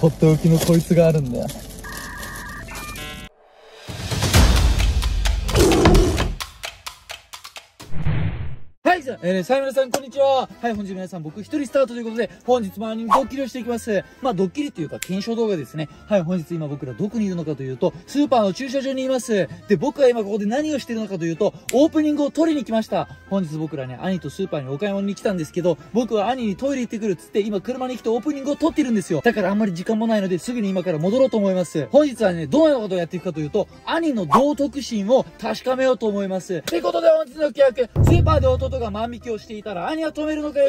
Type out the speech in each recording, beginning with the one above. とっておきのこいつがあるんだよ。はい、じゃあ、皆さん、こんにちは。はい、本日皆さん、僕一人スタートということで、本日もアニメドッキリをしていきます。まあ、ドッキリっていうか、検証動画ですね。はい、本日今僕らどこにいるのかというと、スーパーの駐車場にいます。で、僕は今ここで何をしているのかというと、オープニングを撮りに来ました。本日僕らね、兄とスーパーにお買い物に来たんですけど、僕は兄にトイレ行ってくるっつって、今車に来てオープニングを撮ってるんですよ。だからあんまり時間もないので、すぐに今から戻ろうと思います。本日はね、どのようなことをやっていくかというと、兄の道徳心を確かめようと思います。ということで、本日の企画、スーパーで弟が万引きをしていたら兄は止めるのかよ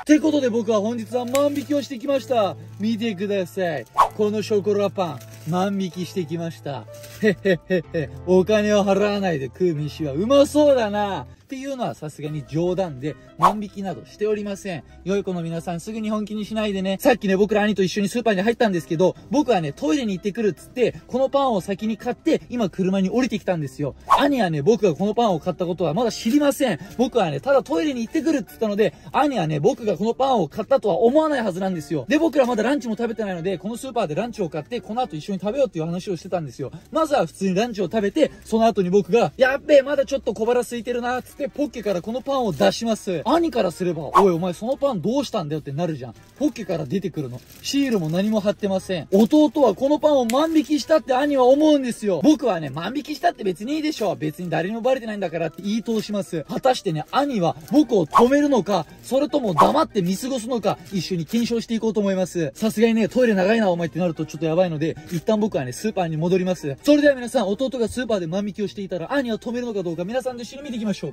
ってことで、僕は本日は万引きをしてきました。見てください、このショコラパン万引きしてきました。へへへへ、お金を払わないで食う飯はうまそうだなっていうのはさすがに冗談で、万引きなどしておりません。良い子の皆さん、すぐに本気にしないでね。さっきね、僕ら兄と一緒にスーパーに入ったんですけど、僕はね、トイレに行ってくるっつって、このパンを先に買って、今車に降りてきたんですよ。兄はね、僕がこのパンを買ったことはまだ知りません。僕はね、ただトイレに行ってくるっつったので、兄はね、僕がこのパンを買ったとは思わないはずなんですよ。で、僕らまだランチも食べてないので、このスーパーでランチを買って、この後一緒に食べようっていう話をしてたんですよ。まずは普通にランチを食べて、その後に僕が、やっべえ、まだちょっと小腹空いてるなーつって、ポッケからこのパンを出します。兄からすれば、おいお前そのパンどうしたんだよってなるじゃん。ポッケから出てくるの。シールも何も貼ってません。弟はこのパンを万引きしたって兄は思うんですよ。僕はね、万引きしたって別にいいでしょ。別に誰にもバレてないんだからって言い通します。果たしてね、兄は僕を止めるのか、それとも黙って見過ごすのか、一緒に検証していこうと思います。さすがにね、トイレ長いなお前ってなるとちょっとやばいので、一旦僕はね、スーパーに戻ります。それでは皆さん、弟がスーパーで万引きをしていたら兄は止めるのかどうか、皆さんと一緒に見ていきましょう。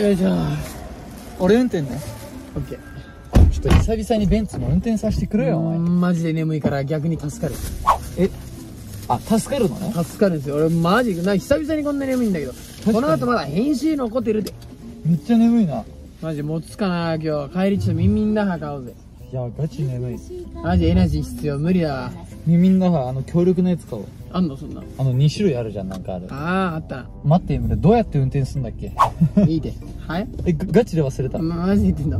よいしょ。俺運転ね。オッケー。ちょっと久々にベンツも運転させてくれよ、お前。マジで眠いから逆に助かる。え、あ、助かるのね。助かるんですよ。俺マジで、久々にこんな眠いんだけど。この後まだ編集残ってるで。めっちゃ眠いな。マジ持つかな、今日。帰りちょっとミンミンダハ買おうぜ。いや、ガチ眠い。マジエナジー必要、無理だわ。ミンミンダハ、強力なやつ買おう。あんのそんな2種類あるじゃん、なんかある。ああ、あった。待って、どうやって運転するんだっけ。いいで。はい。ガチで忘れた。マジで言ってんだ。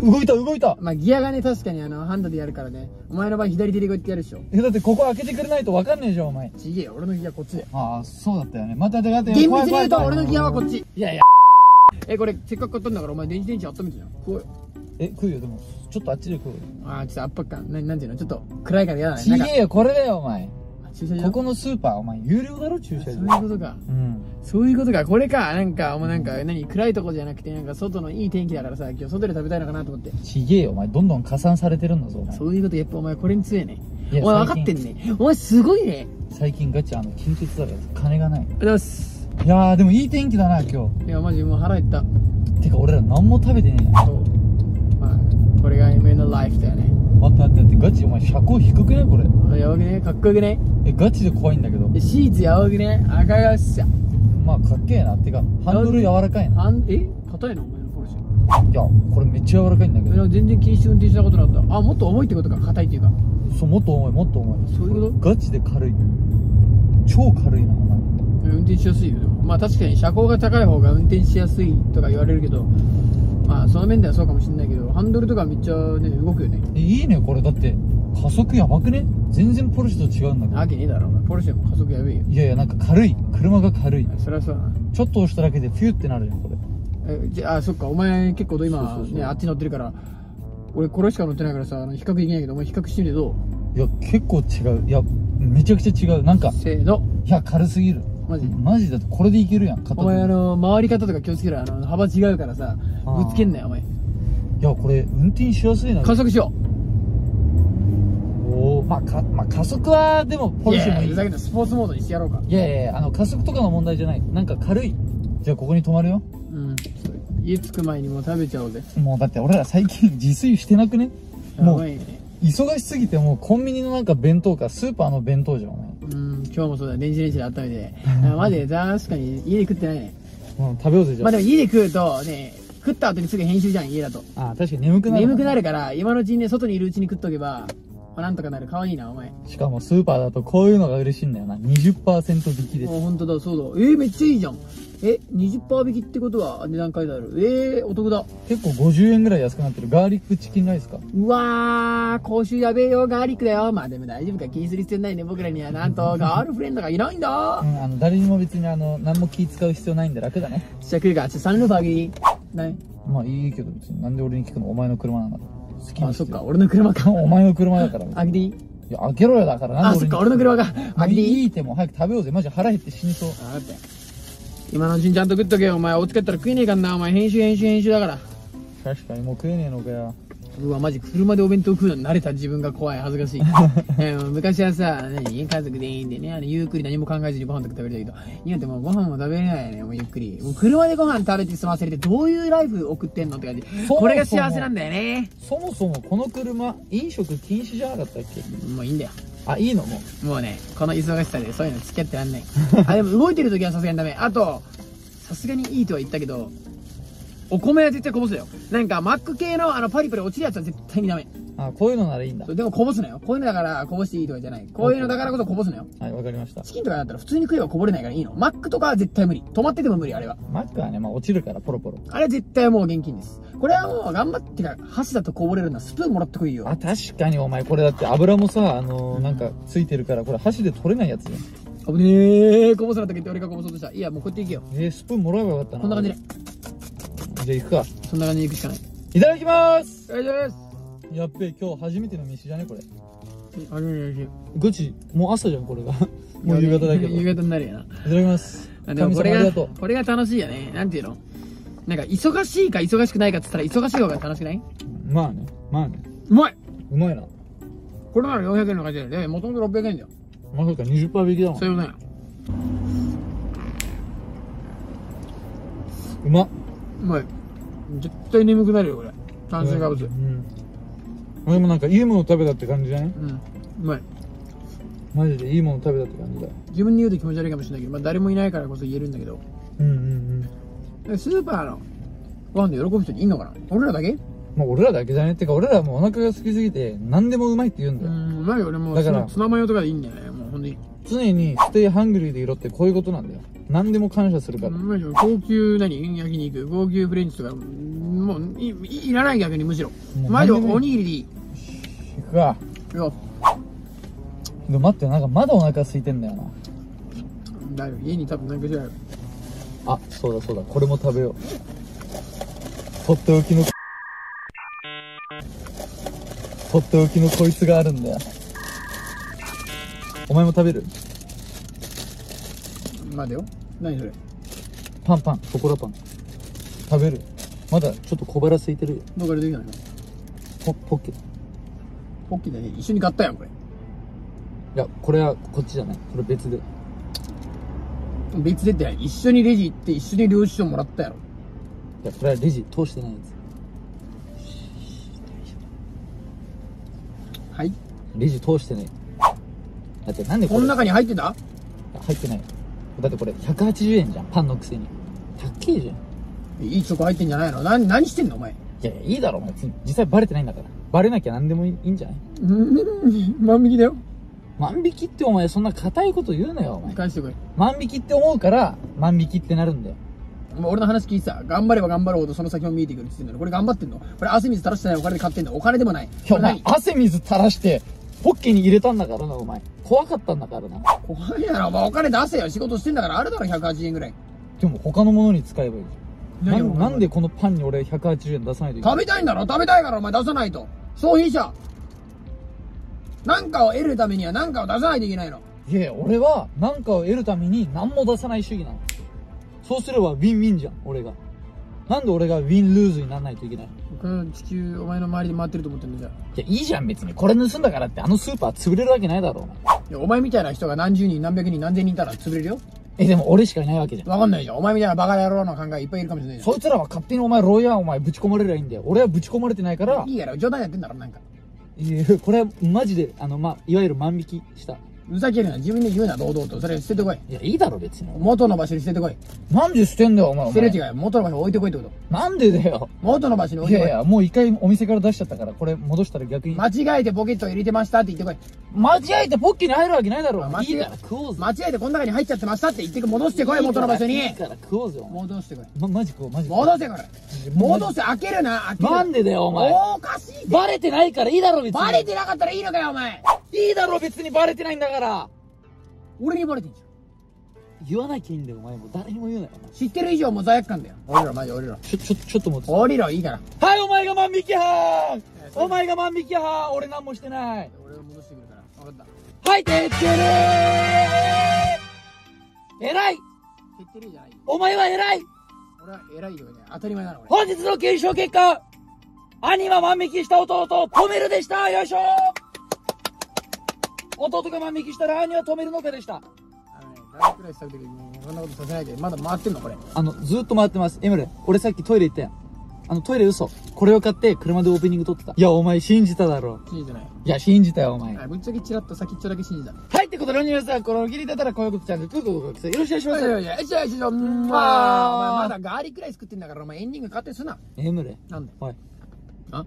動いた。まあギアがね、確かにハンドでやるからね。お前の場合左手でこうやってやるでしょ。だってここ開けてくれないと分かんねえじゃん、お前。ちげえ、俺のギアこっちで。ああ、そうだったよね。また待って、厳密に言うと俺のギアはこっち。いやいや、これせっかく買ったんだから、お前電池温めてじゃん。こうよ。食うよ。でもちょっとあっちで食うよ。ああ、ちょっと圧迫感なんていうの、ちょっと暗いから嫌だね。ちげえよ、これだよお前。ここのスーパー、お前有料だろ駐車場。そういうことか。うん。そういうことか。これか。お前暗いとこじゃなくて、外のいい天気だからさ、今日外で食べたいのかなと思って。ちげえよ、お前どんどん加算されてるんだぞ。そういうこと、やっぱお前これに強いね。お前分かってんね。お前すごいね。最近ガチ金欠だから金がない。ありがとうございます。いやーでもいい天気だな今日。いやマジもう腹減った。てか俺ら何も食べてねえや。そう。これが夢のライフだよね。待って、ガチお前車高低くないこれ。やばくね、かっこよくね。ガチで怖いんだけど。シーツやばくね、赤がっしゃ。まあかっけえな。ってかハンドル柔らかいな。硬いのお前のポルシェ。いやこれめっちゃ柔らかいんだけど。全然禁止運転したことなかった。あ、もっと重いってことか、硬いっていうか。そう、もっと重い。そういうこと？ガチで軽い。超軽いなお前。運転しやすいよ。まあ確かに車高が高い方が運転しやすいとか言われるけど。まあその面ではそうかもしれないけど、ハンドルとかめっちゃね動くよね。いいねこれ。だって加速やばくね。全然ポルシェと違うんだけど。わけねえだろ、ポルシェも加速やべえよ。いやいや、軽い、車が軽い。そりゃそうだな。ちょっと押しただけでピューってなるじゃんこれ。じゃあそっか、お前結構今ねあっち乗ってるから、俺これしか乗ってないからさ、比較できないけど、お前比較してみてどう。いや結構違う。いやめちゃくちゃ違う。せーの。いや軽すぎるマジだと。これでいけるやん。お前回り方とか気をつけろ。幅違うからさ、ぶつけんなよお前。いやこれ運転しやすいな。加速しよう。おお、まあ加速はでもポルシェもいい。ふざけんな、スポーツモードにしてやろうか。いやいや、加速とかの問題じゃない。軽い。じゃあここに止まるよ。うん、家着く前にもう食べちゃおうぜ。もうだって俺ら最近自炊してなくね。もう忙しすぎて、もうコンビニの弁当かスーパーの弁当じゃんお前。今日もそうだ、レンジで温めて。マジで確かに家で食ってないね。食べようぜじゃん。まあでも家で食うとね、食った後にすぐ編集じゃん家だと。ああ確かに眠くなるから、今のうちにね、外にいるうちに食っとけばなんとかなる。かわいいな、お前。しかもスーパーだとこういうのが嬉しいんだよな。20% 引きです。あ、ほんとだ、そうだ。めっちゃいいじゃん。20% 引きってことは値段書いてある。お得だ。結構50円ぐらい安くなってる。ガーリックチキンライスか。うわー、口臭やべえよ、ガーリックだよ。まあでも大丈夫か、気にする必要ないね。僕らにはなんと、ガールフレンドがいないんだ。うん、誰にも別に何も気使う必要ないんで楽だね。じゃあ来るか、ちょっとサンルーフあげる。ない。まあいいけど別に、なんで俺に聞くの、お前の車なんだろう。あ、そっか、俺の車か。お前の車だから。あげていい？いや、あげろよだから。あ、そっか、俺の車か。あげていい？いいってもう早く食べようぜ。マジ腹減って死にそう。あ、待って。今のうちにちゃんと食っとけよ、お前。お家帰ったら食えねえかんな、お前。編集だから。確かに、もう食えねえのかよ。うわ、マジ車でお弁当食うのに慣れた自分が怖い、恥ずかしい。昔はさ、家族でいいんでね、ゆっくり何も考えずにご飯とか食べれたけど、今ってもうご飯も食べれないよね、もうゆっくり。もう車でご飯食べて済ませれて、どういうライフ送ってんのって感じ。これが幸せなんだよね。そもそもこの車、飲食禁止じゃなかったっけ？もういいんだよ。あ、いいの？もうね、この忙しさでそういうの付き合ってらんない。でも動いてる時はさすがにダメ。あと、さすがにいいとは言ったけど、お米は絶対こぼすよ。なんか、マック系のパリパリ落ちるやつは絶対にダメ。あ、こういうのならいいんだ。でもこぼすなよ。こういうのだからこぼしていいとかじゃない。こういうのだからこそこぼすなよ。はい、わかりました。チキンとかだったら普通に食えばこぼれないからいいの。マックとかは絶対無理。止まってても無理、あれは。マックはね、まあ落ちるからポロポロ。あれは絶対もう現金です。これはもう頑張ってから、箸だとこぼれるならスプーンもらってこいよ。あ、確かにお前、これだって油もさ、なんかついてるから、これ箸で取れないやつよ。あぶねー、こぼすなだけって俺がこぼそうとした。いや、もうこうやっていけよ。スプーンもらえばよかったな。こんな感じで。じゃあ行くか。そんな感じで行くしかない。いただきまーす。いただきます。やっべえ、今日初めての飯じゃねこれ。あれおいしい。ガチ、もう朝じゃん、これが。もう夕方だけど。夕方になるやな。いただきます。これが楽しいよね。なんていうの、なんか、忙しいか忙しくないかって言ったら、忙しい方が楽しくない？まあね。まあね。うまいうまいな。これなら400円の感じだよね。もともと600円だよ。まさか 20% 引きだもん。そういうことや。うまっ。うまい。絶対眠くなるよ、これ。炭水化物。うん。俺もなんかいいもの食べたって感じじゃない？うん。うまい。マジでいいもの食べたって感じだ。自分に言うと気持ち悪いかもしれないけど、まあ誰もいないからこそ言えるんだけど。スーパーのご飯で喜ぶ人にいんのかな？俺らだけ？まあ俺らだけじゃねってか、俺らもうお腹が空きすぎて何でもうまいって言うんだよ。うまいよ、俺も。だからツナマヨとかでいいんだよね。もうほんとに。常にステイハングリーでいろってこういうことなんだよ。何でも感謝するから。高級何？焼肉、高級フレンチとか。もういらない、逆にむしろ。マジおにぎりでいい。行くか。よ。でも待って、なんかまだお腹空いてんだよな。だいぶ家に多分なんかじゃあ。あ、そうだそうだ。これも食べよう。とっておきのとっておきのこいつがあるんだよ。お前も食べる？待てよ。何それ？パンパン、ショコラパン。食べる？まだちょっと小腹空いてるよ。どこからできないの？ポッケ。ポッケだね。一緒に買ったやん、これ。いや、これはこっちじゃない。これ別で。別でってない。一緒にレジ行って、一緒に領収書もらったやろ。いや、これはレジ通してないやつ。はい？レジ通してない。だってなんでこれ。この中に入ってた？入ってない。だってこれ180円じゃん、パンのくせに。高えじゃん。いいとこ入ってんじゃないの？何してんのお前。いやいや、いいだろお前。実際バレてないんだから。バレなきゃ何でもいいんじゃない？万引きだよ。万引きってお前そんな硬いこと言うなよお前。返してこい。万引きって思うから万引きってなるんだよ。俺の話聞いてさ、頑張れば頑張ろうとその先も見えてくるって言ってんの。これ頑張ってんの？これ汗水垂らしてないお金で買ってんの？お金でもない。いやお前、汗水垂らしてポッケに入れたんだからなお前。怖かったんだからな。怖いやろお前。お金出せよ、仕事してんだから。あるだろ180円ぐらい。でも他のものに使えばいい。なんでこのパンに俺180円出さないといけない？食べたいんだろ？食べたいからお前出さないと。消費者。なんかを得るためにはなんかを出さないといけないの。いやいや、俺はなんかを得るために何も出さない主義なの。そうすればウィンウィンじゃん、俺が。なんで俺がウィンルーズにならないといけない？僕の地球、お前の周りで回ってると思ってんだじゃん。いや、いいじゃん別に。これ盗んだからってスーパー潰れるわけないだろう。いや、お前みたいな人が何十人、何百人、何千人いたら潰れるよ。でも俺しかいないわけじゃん。わかんないじゃん。お前みたいなバカ野郎の考えいっぱいいるかもしれないじゃん。そいつらは勝手にお前、牢屋、お前、ぶち込まれりゃいいんだよ。俺はぶち込まれてないから。いいやろ、冗談やってんだろ、なんか。いや、これはマジで、まあ、いわゆる万引きした。ふざけるな、自分で言うな、堂々と。それ捨ててこい。いや、いいだろ、別に。元の場所に捨ててこい。なんで捨てんだよ、お前。捨てる違い。元の場所に置いてこいってこと。なんでだよ。元の場所に置いてこい。いやいや、もう一回お店から出しちゃったから、これ戻したら逆に。間違えてポケット入れてましたって言ってこい。間違えてポッキーに入るわけないだろ。いいから食おうぜ。間違えてこの中に入っちゃってましたって言って戻してこい、元の場所に。いいから食おうぜ。戻してこい。マジこう、マジ。戻せこれ。戻せ、開けるな、開ける。なんでだよ、お前。おかしい。バレてないからいいだろ、別に。バレてなかったらいいのかよ、お前。いいだろ、別にバレてないんだから。俺にバレてんじゃん。言わなきゃいいんだよ、お前。もう誰にも言うなよ。知ってる以上もう罪悪感だよ。降りろ、マジ降りろ。ちょっと待って。降りろ、いいから。はい、お前が万引きはー。お前が万引きはー。俺なんもしてない。俺が戻してくるから。分かった。はい、てってるー。偉い。てってるじゃない。お前は偉い。俺は偉いよね。当たり前なの。本日の検証結果、兄は万引きした弟を止めるでした。よいしょー。弟が万引きしたら兄は止めるのかでした。あのね、誰くらいした時にもうこんなことさせないで、まだ回ってんのこれ。ずっと回ってます。エムレ、俺さっきトイレ行ったやん。トイレ嘘。これを買って車でオープニング撮ってた。いや、お前信じただろ。信じてない。いや、信じたよ、お前。ぶっちゃけチラッと先っちょだけ信じた。はい、ってことで、ロニーさん、この切り出たらこういうことちゃんと、よろしくお願いします。いや、まだガーリくらい作ってんだから、お前エンディング勝手すな。エムレ。なんだよ。はい。あ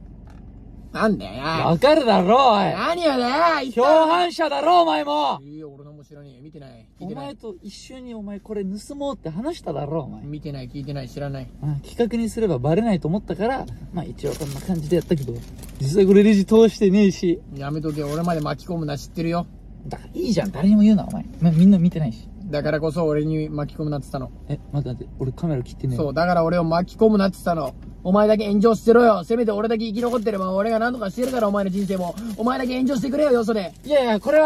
なんだよ。わかるだろ、おい。何よね。共犯者だろ、お前も。いや、俺のも知らねえ。見てない。お前と一緒にお前これ盗もうって話しただろ、お前。見てない、聞いてない、知らない。企画にすればバレないと思ったから、まあ一応こんな感じでやったけど、実際これレジ通してねえし。やめとけ、俺まで巻き込むな、知ってるよ。だからいいじゃん、誰にも言うな、お前。みんな見てないし。だからこそ俺に巻き込むなってたの。待って、俺カメラ切ってねえ。そう、だから俺を巻き込むなってたの。お前だけ炎上してろよ。せめて俺だけ生き残ってれば俺が何とかしてるから、お前の人生も。お前だけ炎上してくれよ、よそで。いやいや、これ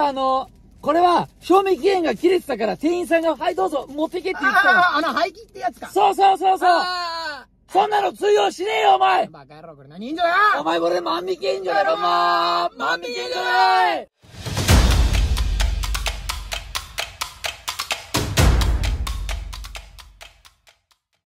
は賞味期限が切れてたから、店員さんが、はい、どうぞ、持ってけって言ったの。廃棄ってやつか。そう。そんなの通用しねえよ、お前。バカ野郎、これ何炎上だ。お前これ万引き炎上だろ、万引き炎上だ。